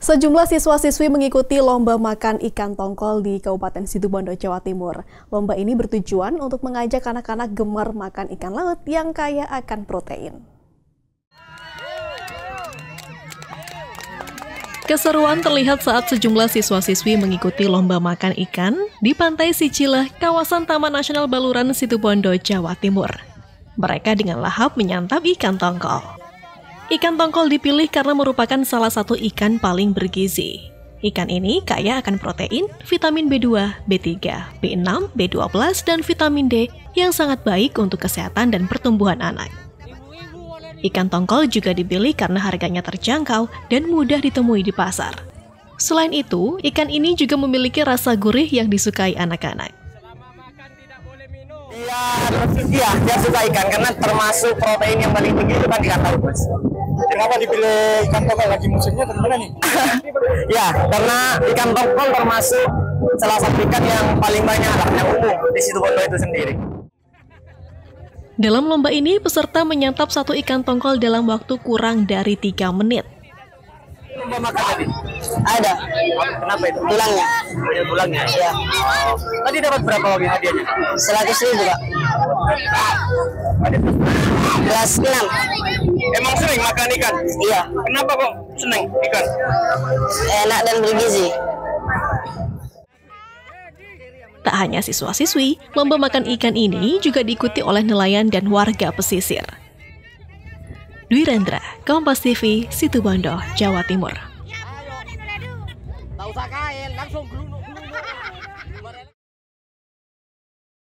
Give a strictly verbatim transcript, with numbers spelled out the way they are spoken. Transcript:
Sejumlah siswa-siswi mengikuti lomba makan ikan tongkol di Kabupaten Situbondo, Jawa Timur. Lomba ini bertujuan untuk mengajak anak-anak gemar makan ikan laut yang kaya akan protein. Keseruan terlihat saat sejumlah siswa-siswi mengikuti lomba makan ikan di pantai Sijileh, kawasan Taman Nasional Baluran, Situbondo, Jawa Timur. Mereka dengan lahap menyantap ikan tongkol. Ikan tongkol dipilih karena merupakan salah satu ikan paling bergizi. Ikan ini kaya akan protein, vitamin B dua, B tiga, B enam, B dua belas, dan vitamin D yang sangat baik untuk kesehatan dan pertumbuhan anak. Ikan tongkol juga dipilih karena harganya terjangkau dan mudah ditemui di pasar. Selain itu, ikan ini juga memiliki rasa gurih yang disukai anak-anak. Iya, dia suka ikan karena termasuk protein yang paling tinggi itu kan ikan laut, Mas. Kenapa dipilih ikan tongkol lagi musimnya ternyata nih? Ya, karena ikan tongkol termasuk salah satu ikan yang paling banyak yang umum di Situbondo itu sendiri. Dalam lomba ini, peserta menyantap satu ikan tongkol dalam waktu kurang dari tiga menit. Lomba makan tadi? Ada. Kenapa itu? Tulangnya. Ya, tulangnya? Iya. Tadi dapat berapa lagi hadiahnya? seratus ribu, Kak. Kelas enam. Emang sering makan ikan? Iya. Kenapa kok seneng ikan? Enak dan bergizi. Tak hanya siswa-siswi, lomba makan ikan ini juga diikuti oleh nelayan dan warga pesisir. Dwi Rendra, Kompas T V, Situbondo, Jawa Timur.